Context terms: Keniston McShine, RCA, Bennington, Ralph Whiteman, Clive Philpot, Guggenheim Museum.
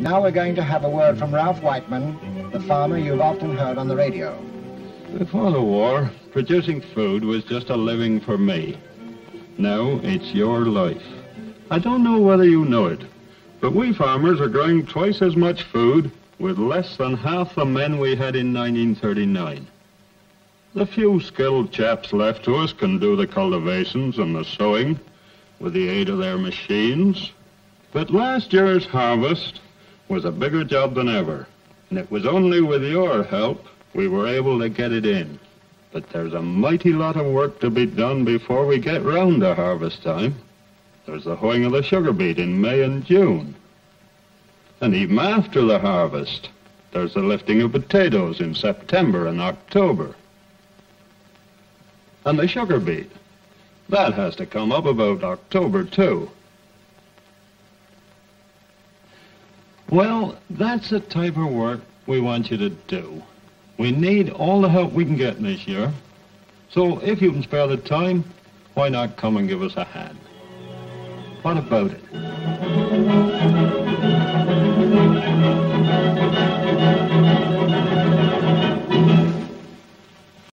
Now we're going to have a word from Ralph Whiteman, the farmer you've often heard on the radio. Before the war, producing food was just a living for me. Now it's your life. I don't know whether you know it, but we farmers are growing twice as much food with less than half the men we had in 1939. The few skilled chaps left to us can do the cultivations and the sowing with the aid of their machines. But last year's harvest was a bigger job than ever, and it was only with your help we were able to get it in. But there's a mighty lot of work to be done before we get round to harvest time. There's the hoeing of the sugar beet in May and June. And even after the harvest, there's the lifting of potatoes in September and October. And the sugar beet, that has to come up about October too. Well, that's the type of work we want you to do. We need all the help we can get this year. So if you can spare the time, why not come and give us a hand? What about it?